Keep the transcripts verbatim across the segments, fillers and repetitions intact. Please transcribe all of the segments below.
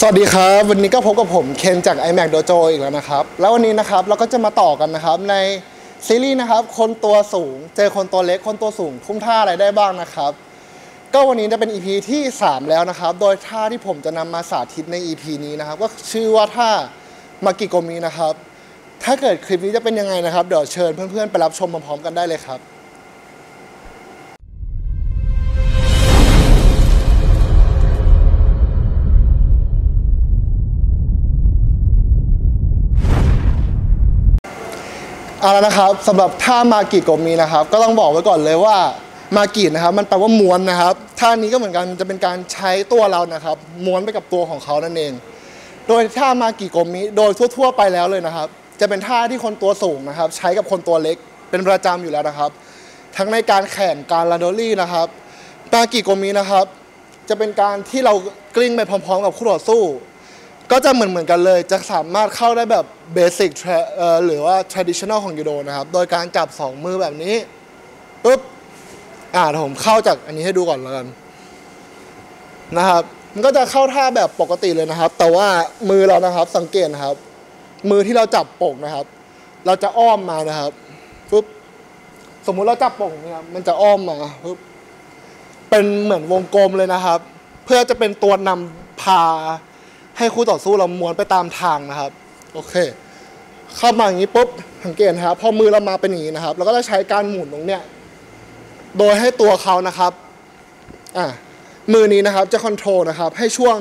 สวัสดีครับวันนี้ก็พบกับผมเคนจาก i m a ม Dojo อีกแล้วนะครับแล้ววันนี้นะครับเราก็จะมาต่อกันนะครับในซีรีส์นะครับคนตัวสูงเจอคนตัวเล็กคนตัวสูงทุ่มท่าอะไรได้บ้างนะครับก็วันนี้จะเป็น อี พี ที่สามแล้วนะครับโดยท่าที่ผมจะนำมาสาธิตใน อี พี นี้นะครับก็ชื่อว่าท่ามากิโกมินะครับถ้าเกิดคลิปนี้จะเป็นยังไงนะครับเดี๋ยวเชิญเพื่อนๆไปรับชมพร้อมๆกันได้เลยครับเอาละนะครับสำหรับท่ามากิโกมินะครับก็ต้องบอกไว้ก่อนเลยว่ามากินะครับมันแปลว่าม้วนนะครับท่านี้ก็เหมือนกันจะเป็นการใช้ตัวเรานะครับม้วนไปกับตัวของเขานั่นเองโดยท่ามากิโกมิโดยทั่วๆไปแล้วเลยนะครับจะเป็นท่าที่คนตัวสูงนะครับใช้กับคนตัวเล็กเป็นประจำอยู่แล้วนะครับทั้งในการแข่งการรันโดรี่นะครับมากิโกมินะครับจะเป็นการที่เรากลิ้งไปพร้อมๆกับคู่ต่อสู้ก็จะเหมือนเหมือนกันเลยจะสามารถเข้าได้แบบเบสิกหรือว่า traditional ของยูโดนะครับโดยการจับสองมือแบบนี้ปึ๊บอ่าผมเข้าจากอันนี้ให้ดูก่อนแล้วกันนะครับมันก็จะเข้าท่าแบบปกติเลยนะครับแต่ว่ามือเรานะครับสังเกตนะครับมือที่เราจับโป่งนะครับเราจะอ้อมมานะครับปึ๊บสมมุติเราจับโป่งนะครับมันจะอ้อมมาปึ๊บเป็นเหมือนวงกลมเลยนะครับเพื่อจะเป็นตัวนำพาให้คู่ต่อสู้เราม้วนไปตามทางนะครับโอเคเข้ามาอย่างนี้ปุ๊บสังเกตนะครับพอมือเรามาเป็นอย่างนี้นะครับเราก็จะใช้การหมุนตรงเนี้ยโดยให้ตัวเขานะครับอ่ะมือนี้นะครับจะคอนโทรลนะครับให้ช่วง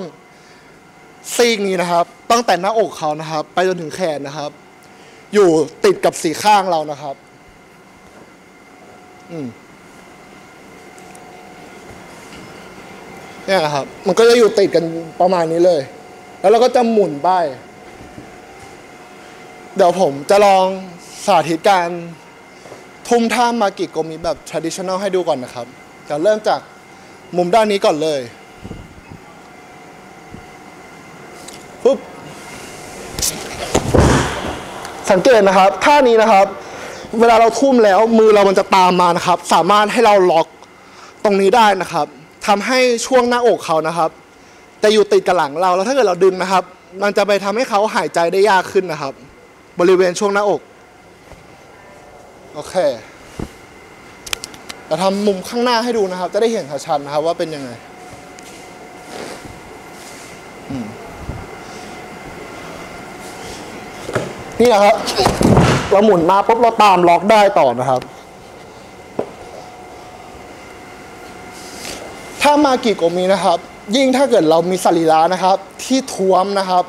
ซีกนี้นะครับตั้งแต่หน้าอกเขานะครับไปจนถึงแขนนะครับอยู่ติดกับสีข้างเรานะครับอืมเนี่ยนะครับมันก็จะอยู่ติดกันประมาณนี้เลยแล้วเราก็จะหมุนไปเดี๋ยวผมจะลองสาธิตการทุ่มท่ามากิโกมิแบบ traditional ให้ดูก่อนนะครับจะเริ่มจากมุมด้านนี้ก่อนเลยปุ๊บสังเกตนะครับท่านี้นะครับเวลาเราทุ่มแล้วมือเรามันจะตามมานะครับสามารถให้เราล็อกตรงนี้ได้นะครับทำให้ช่วงหน้าอกเขานะครับจะอยู่ติดกับหลังเราแล้วถ้าเกิดเราดึงนะครับมันจะไปทำให้เขาหายใจได้ยากขึ้นนะครับบริเวณช่วงหน้าอกโอเคเราทำมุมข้างหน้าให้ดูนะครับจะได้เห็นชัดๆนะครับว่าเป็นยังไงนี่นะครับเราหมุนมาปุ๊บเราตามล็อกได้ต่อนะครับถ้ามากิโกมินะครับยิ่งถ้าเกิดเรามีสรีระนะครับที่ท้วมนะครับ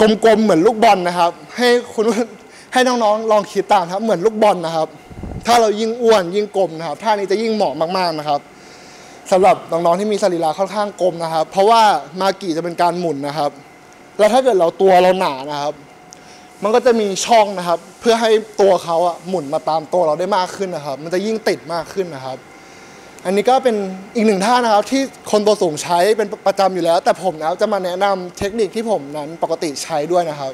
กลมๆเหมือนลูกบอลนะครับให้คุณให้น้องๆลองคิดตามครับเหมือนลูกบอลนะครับถ้าเรายิ่งอ้วนยิ่งกลมนะครับท่านี้จะยิ่งเหมาะมากๆนะครับสำหรับน้องๆที่มีสรีระค่อนข้างกลมนะครับเพราะว่ามากิจะเป็นการหมุนนะครับแล้วถ้าเกิดเราตัวเราหนานะครับมันก็จะมีช่องนะครับเพื่อให้ตัวเขาอะหมุนมาตามตัวเราได้มากขึ้นนะครับมันจะยิ่งติดมากขึ้นนะครับอันนี้ก็เป็นอีกหนึ่งท่านะครับที่คนตัวสูงใช้เป็นประจำอยู่แล้วแต่ผมนะจะมาแนะนำเทคนิคที่ผมนั้นปกติใช้ด้วยนะครับ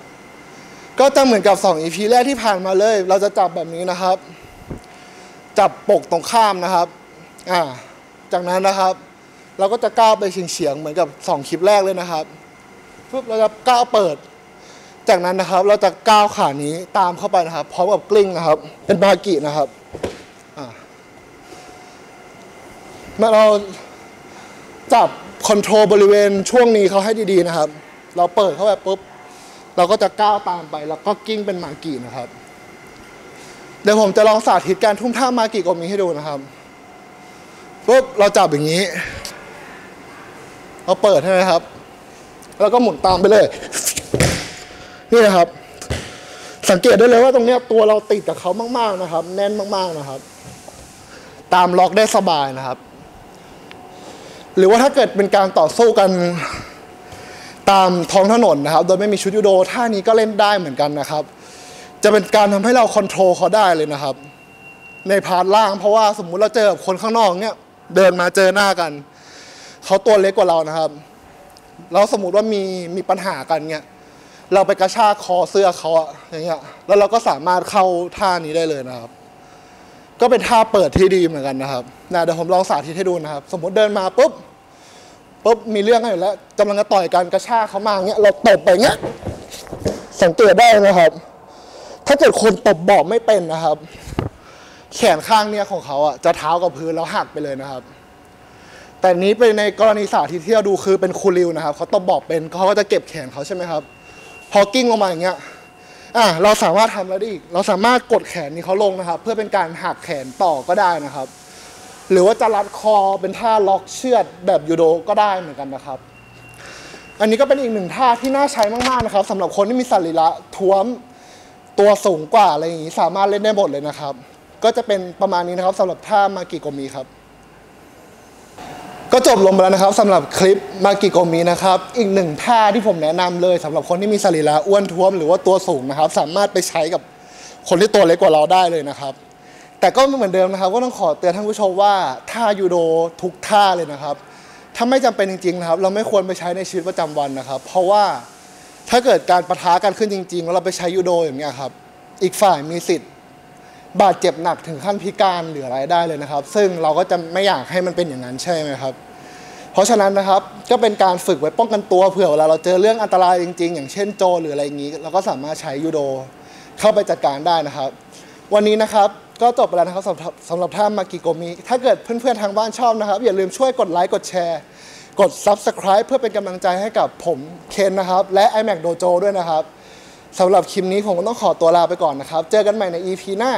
ก็จะเหมือนกับสอง อี พี แรกที่ผ่านมาเลยเราจะจับแบบนี้นะครับจับปกตรงข้ามนะครับอ่าจากนั้นนะครับเราก็จะก้าวไปเฉียงๆเหมือนกับสองคลิปแรกเลยนะครับปุ๊บเราจะก้าวเปิดจากนั้นนะครับเราจะก้าวขานี้ตามเข้าไปนะครับพร้อมกับกลิ้งนะครับเป็นมากินะครับอ่าเมื่อเราจับคอนโทรลบริเวณช่วงนี้เขาให้ดีๆนะครับเราเปิดเข้าไปปุ๊บเราก็จะก้าวตามไปแล้วก็กิ้งเป็นมากินะครับเดี๋ยวผมจะลองสาธิตการทุ่มท่ามากิโกมิให้ดูนะครับปุ๊บเราจับอย่างนี้เราเปิดใช่ไหมครับแล้วก็หมุนตามไปเลยนี่นะครับสังเกตได้เลยว่าตรงนี้ตัวเราติดกับเขามากๆนะครับแน่นมากๆนะครับตามล็อกได้สบายนะครับหรือว่าถ้าเกิดเป็นการต่อสู้กันตามท้องถนนนะครับโดยไม่มีชุดยูโดท่านี้ก็เล่นได้เหมือนกันนะครับจะเป็นการทำให้เราคอนโทรลเขาได้เลยนะครับในพาร์ทล่างเพราะว่าสมมุติเราเจอกับคนข้างนอกเนี้ยเดินมาเจอหน้ากันเขาตัวเล็กกว่าเรานะครับแล้วสมมุติว่ามีมีปัญหากันเนี้ยเราไปกระชากคอเสื้อเขาอย่างเงี้ยแล้วเราก็สามารถเข้าท่านี้ได้เลยนะครับก็เป็นท่าเปิดที่ดีเหมือนกันนะครับนะเดี๋ยวผมลองสาธิตให้ดูนะครับสมมติเดินมาปุ๊บ ปุ๊บมีเรื่องกันอยู่แล้วกำลังจะต่อยกันกระชากเขามาเงี้ยเราตบไปเงี้ยสังเกตได้นะครับถ้าเกิดคนตบบอกไม่เป็นนะครับแขนข้างเนี้ยของเขาอ่ะจะเท้ากับพื้นแล้วหักไปเลยนะครับแต่นี้ไปในกรณีสาธิตที่เราดูคือเป็นครูริวนะครับเขาตบบอกเป็นเขาก็จะเก็บแขนเขาใช่ไหมครับพอกิ้งลงมาอย่างเงี้ยอ่ะเราสามารถทำแล้วได้อีกเราสามารถกดแขนนี้เขาลงนะครับเพื่อเป็นการหักแขนต่อก็ได้นะครับหรือว่าจะรัดคอเป็นท่าล็อกเชือดแบบยูโดก็ได้เหมือนกันนะครับอันนี้ก็เป็นอีกหนึ่งท่าที่น่าใช้มากๆนะครับสำหรับคนที่มีสรีระท้วมตัวสูงกว่าอะไรอย่างนี้สามารถเล่นได้หมดเลยนะครับก็จะเป็นประมาณนี้นะครับสำหรับท่ามากิโกมิครับก็จบลงไปแล้วนะครับสำหรับคลิปมากิโกมินะครับอีกหนึ่งท่าที่ผมแนะนำเลยสำหรับคนที่มีสรีระอ้วนท้วมหรือว่าตัวสูงนะครับสามารถไปใช้กับคนที่ตัวเล็กกว่าเราได้เลยนะครับแต่ก็เหมือนเดิมนะครับก็ต้องขอเตือนท่านผู้ชมว่าท่ายูโดทุกท่าเลยนะครับถ้าไม่จำเป็นจริงๆนะครับเราไม่ควรไปใช้ในชีวิตประจำวันนะครับเพราะว่าถ้าเกิดการปะทะกันขึ้นจริงๆแล้วเราไปใช้ยูโดอย่างเงี้ยครับอีกฝ่ายมีสิทธิ์บาดเจ็บหนักถึงขั้นพิการหรืออะไรได้เลยนะครับซึ่งเราก็จะไม่อยากให้มันเป็นอย่างนั้นใช่ไหมครับเพราะฉะนั้นนะครับก็เป็นการฝึกไว้ป้องกันตัวเผื่อเวลาเราเจอเรื่องอันตรายจริงๆอย่างเช่นโจรหรืออะไรอย่างนี้เราก็สามารถใช้ยูโดเข้าไปจัดการได้นะครับวันนี้นะครับก็จบไปแล้วนะครับสำหรับท่ามากิโกมิถ้าเกิดเพื่อนๆทางบ้านชอบนะครับอย่าลืมช่วยกดไลค์กดแชร์กด ซับสไครบ์ เพื่อเป็นกำลังใจให้กับผมเคนนะครับและ i m a ม Dojo ด้วยนะครับสำหรับคลิปนี้ผมก็ต้องขอตัวลาไปก่อนนะครับเจอกันใหม่ใน อี พี หน้า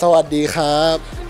สวัสดีครับ